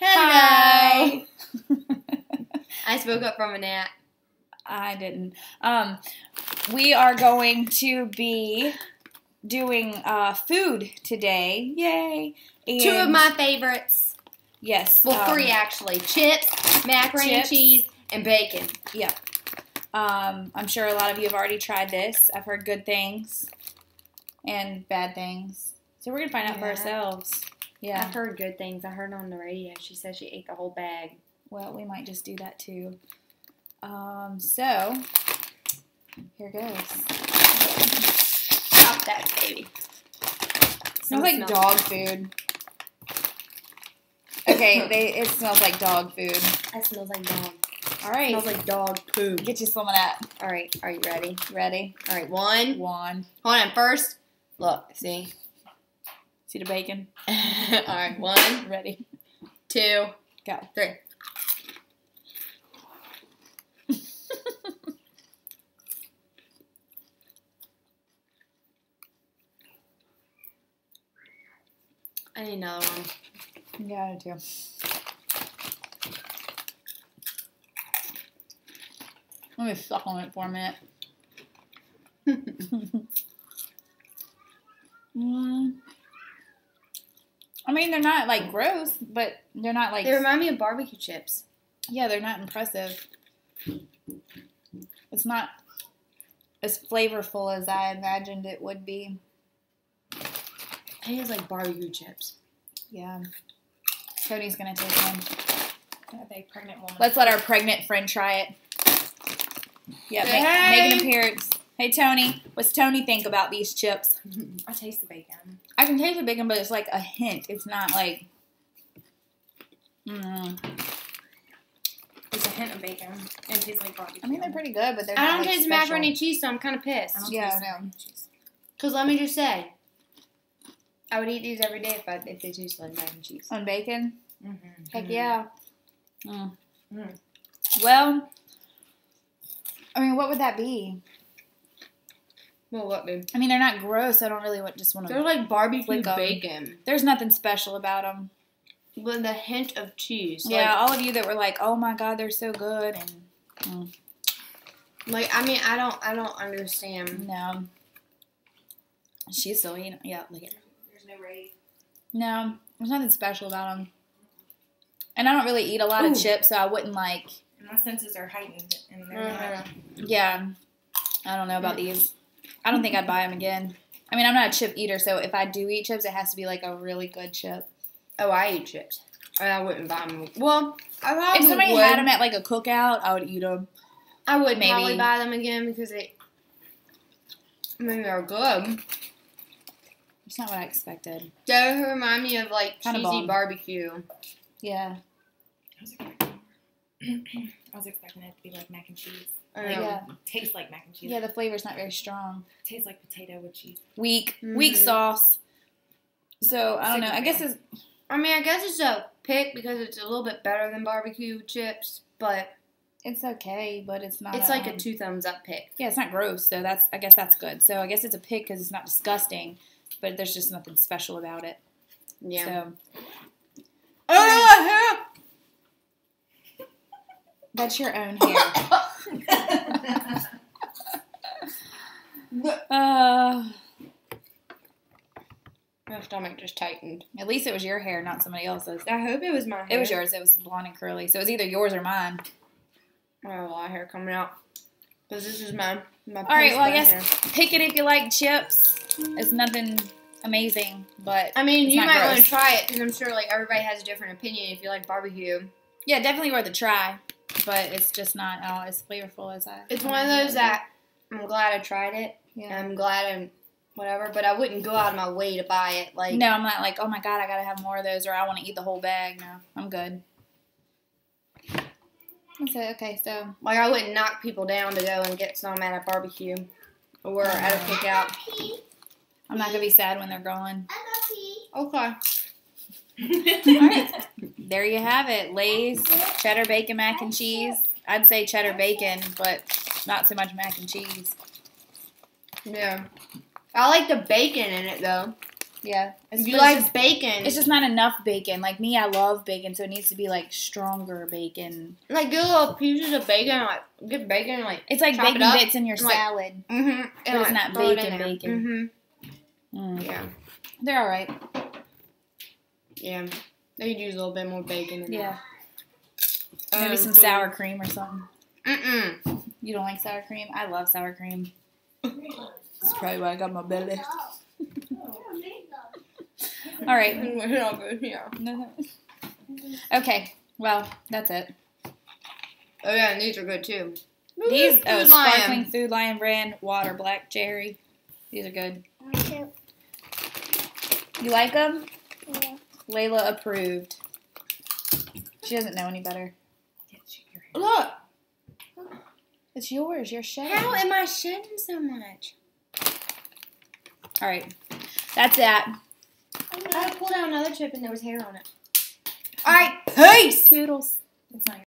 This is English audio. Hello. I spoke up from a nap. I didn't. We are going to be doing food today. Yay. And two of my favorites. Yes. Well, three actually. Chips, macaroni and cheese, and bacon. Yeah. I'm sure a lot of you have already tried this. I've heard good things and bad things. So we're going to find out for ourselves. Yeah. I've heard good things. I heard on the radio. She said she ate the whole bag. Well, we might just do that too. So here goes. Stop that, baby. It smells like dog food. Okay, it smells like dog food. It smells like dog. All right. It smells like dog poo. Get you some of that. All right. Are you ready? Ready. All right. One. Hold on. First, look. See the bacon. All right. One. Ready. Two. Go. Three. I need another one. Yeah, I do. Let me suck on it for a minute. I mean, they're not like gross, but they're not like. They remind me of barbecue chips. Yeah, they're not impressive. It's not as flavorful as I imagined it would be. It is like barbecue chips. Yeah. Cody's going to take one. I think pregnant woman. Let's let our pregnant friend try it. Yeah, make an appearance. Hey, Tony. What's Tony think about these chips? I taste the bacon. I can taste the bacon, but it's like a hint. It's not like... It's a hint of bacon. And it tastes like barbecue. I mean, they're pretty good, but they're not like special. I don't taste macaroni and cheese, so I'm kind of pissed. Yeah, I know. Because let me just say... I would eat these every day if they tasted like mac and cheese. On bacon? Mm-hmm. Heck yeah. Mm. Well, I mean, what would that be? Well, what be? I mean, they're not gross. I don't really just want to. They're like barbecue bacon. There's nothing special about them. With a hint of cheese. Yeah, like, all of you that were like, "Oh my God, they're so good," and like, I mean, I don't understand. No. She's so eating. Yeah, look at her. No, there's nothing special about them. And I don't really eat a lot of chips, so I wouldn't like... My senses are heightened. And they're not... Yeah. I don't know about these. I don't think I'd buy them again. I mean, I'm not a chip eater, so if I do eat chips, it has to be like a really good chip. Oh, I eat chips. I mean, I wouldn't buy them. Well, I probably would. If somebody had them at like a cookout, I would eat them. I would probably buy them again because they're good. It's not what I expected. They remind me of like cheesy barbecue. Yeah. I was expecting it to be like mac and cheese. Like, yeah. Tastes like mac and cheese. Yeah, the flavor's not very strong. Tastes like potato with cheese. Weak. Mm-hmm. Weak sauce. So, I don't know. I guess it's a pick because it's a little bit better than barbecue chips, but... It's okay, but it's not... It's like a 2 thumbs up pick. Yeah, it's not gross, so I guess that's good. So, I guess it's a pick because it's not disgusting. But there's just nothing special about it. Yeah. So. That's your own hair. My stomach just tightened. At least it was your hair, not somebody else's. I hope it was mine. It was yours. It was blonde and curly. So it was either yours or mine. I have a lot of hair coming out. Because this is my all right, well, I guess hair. Pick it if you like chips. It's nothing amazing, but I mean, you might want to try it because I'm sure like everybody has a different opinion if you like barbecue. Yeah, definitely worth a try, but it's just not as flavorful as I. It's one of those that I'm glad I tried it. Yeah, I'm glad I'm whatever, but I wouldn't go out of my way to buy it. Like, no, I'm not like, oh my God, I gotta have more of those, or I want to eat the whole bag. No, I'm good. Okay, so like I wouldn't knock people down to go and get some at a barbecue or at a cookout. I'm not going to be sad when they're gone. Okay. All right. There you have it. Lay's cheddar bacon mac and cheese. I'd say cheddar bacon, but not so much mac and cheese. Yeah. I like the bacon in it, though. Yeah. You like bacon. It's just not enough bacon. Like me, I love bacon, so it needs to be like stronger bacon. Like get little pieces of bacon, like get bacon, like it's like bacon bits in your salad. Like, mm-hmm. But it's not bacon. Mm-hmm. Mm. Yeah. They're all right. Yeah. They could use a little bit more bacon in there. Yeah. Maybe some sour cream or something. Mm-mm. You don't like sour cream? I love sour cream. That's probably why I got my belly. All right. Okay. Well, that's it. Oh yeah, and these are good too. These sparkling Food Lion brand water, black cherry. These are good. You like them? Yeah. Layla approved. She doesn't know any better. Look. It's yours. You're shedding. How am I shedding so much? All right. That's that. I pulled out another chip and there was hair on it. All right. Peace. Toodles. It's not